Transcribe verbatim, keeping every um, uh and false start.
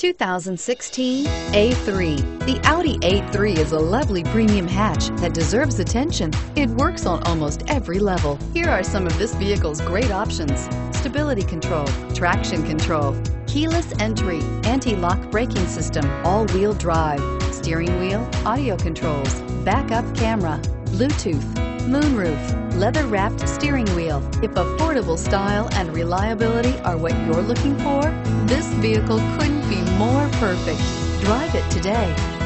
two thousand sixteen A three. The Audi A three is a lovely premium hatch that deserves attention. It works on almost every level. Here are some of this vehicle's great options: stability control, traction control, keyless entry, anti-lock braking system, all-wheel drive, steering wheel audio controls, backup camera, Bluetooth, moonroof, leather-wrapped steering wheel. If affordable style and reliability are what you're looking for, this vehicle couldn't be more perfect. Drive it today.